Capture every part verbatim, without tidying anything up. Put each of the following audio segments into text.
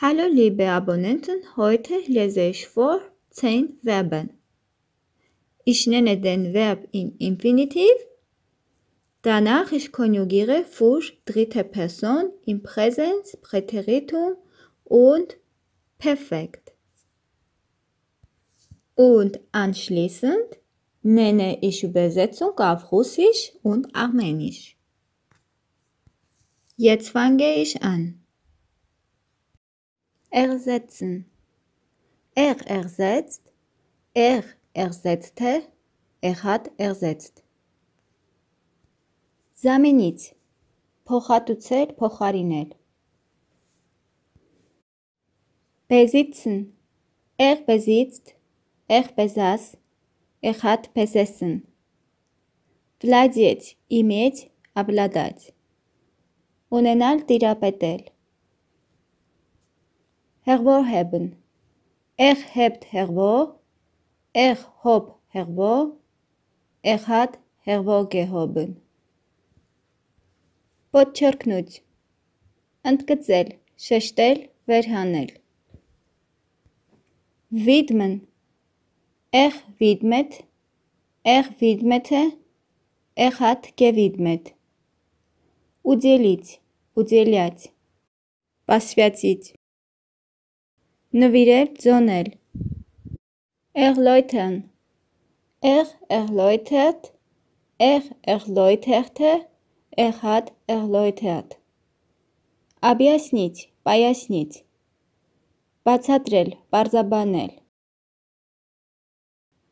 Hallo liebe Abonnenten, heute lese ich vor zehn Verben. Ich nenne den Verb in Infinitiv. Danach ich konjugiere für dritte Person im Präsens, Präteritum und Perfekt. Und anschließend nenne ich Übersetzung auf Russisch und Armenisch. Jetzt fange ich an. Ersetzen. Er ersetzt, er ersetzte, er hat ersetzt. Zamenit. Փոխհատուցել, փոխարինել. Besitzen. Er besitzt, er besaß, er hat besessen. Владеть, иметь, обладать. Ունենալ, տիրապետել. Hervorheben. Er hebt hervor, er hob hervor, er hat hervorgehoben. Podcherknut. Ընդգծել, շեշտել, վերհանել. Widmen. Er widmet, er widmete, er hat gewidmet. Уделить, уделять, посвятить. Նվիրել, ձոնել. Erläutern. Er erläutert, er erläuterte, er hat erläutert. Объяснить, пояснить. Բացատրել, բարձաբանել.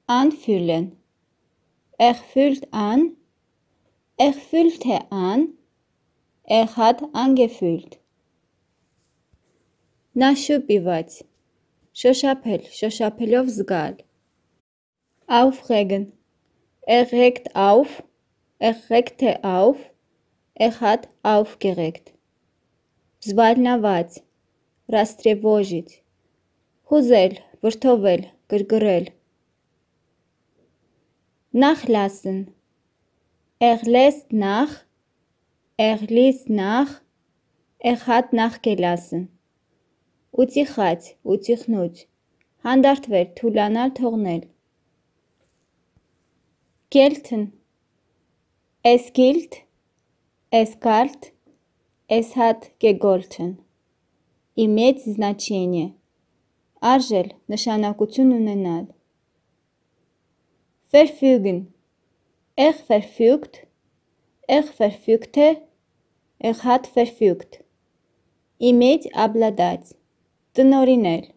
Anfühlen. Er fühlt an, er fühlte an, er hat angefühlt. Nashupivats. Shoshapel, Shoshapelov zgal. Aufregen. Er regt auf, er regte auf, er hat aufgeregt. Zvalnavats. Rastrevozhit. Huzel, vrtovel, grgrel. Nachlassen. Er lässt nach, er ließ nach, er hat nachgelassen. Ուծիխած, ուծիխնուց. Հանդարտվել, թուլանալ, թողնել. Gelten. Es gilt, es galt, es hat gegolten. Иметь значение. Արժել, նշանակություն ունենալ. Verfügen. Er verfügt, er verfügte, er hat verfügt. Иметь обладать. Тоноринель.